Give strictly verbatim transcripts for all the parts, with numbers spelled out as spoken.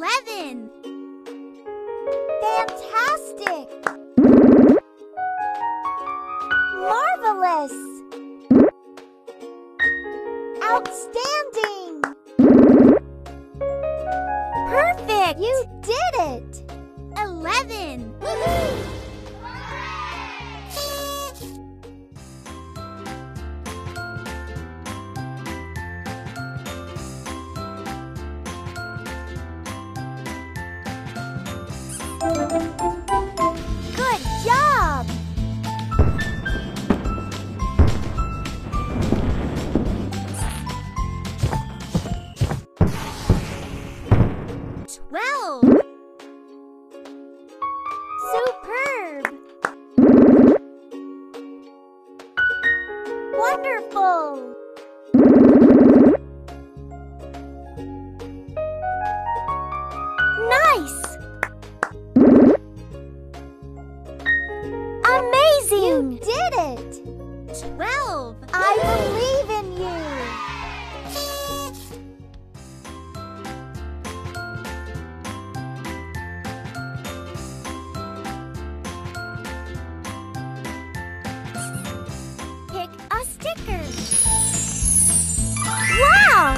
eleven. Fantastic! Marvelous! Outstanding! Perfect! You did it! eleven! Woohoo! Good job! Twelve! Superb! Wonderful! Nice! You did it! Twelve! I believe in you! Pick a sticker! Wow!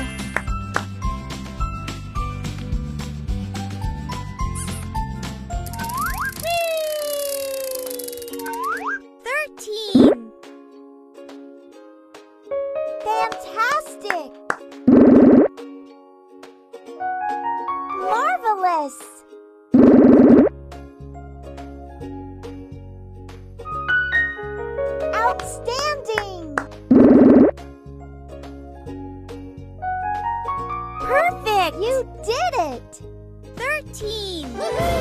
Fantastic! Marvelous! Outstanding! Perfect! You did it! Thirteen! Woohoo!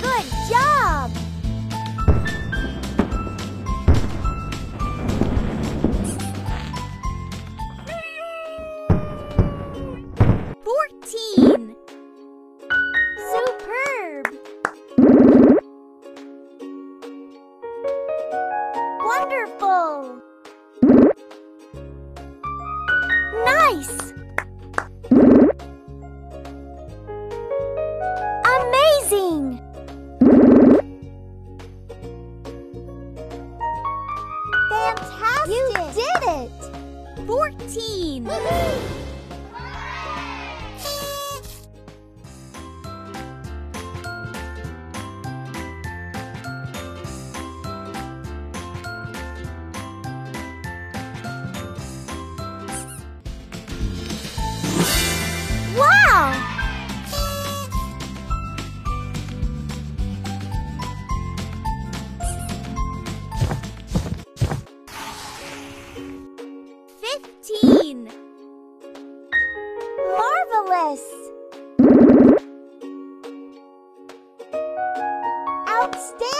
Good job! Fourteen! Superb! Wonderful! Nice! Fantastic! You did it! Fourteen! Woohoo! Wow! Fifteen! Marvelous! Outstanding!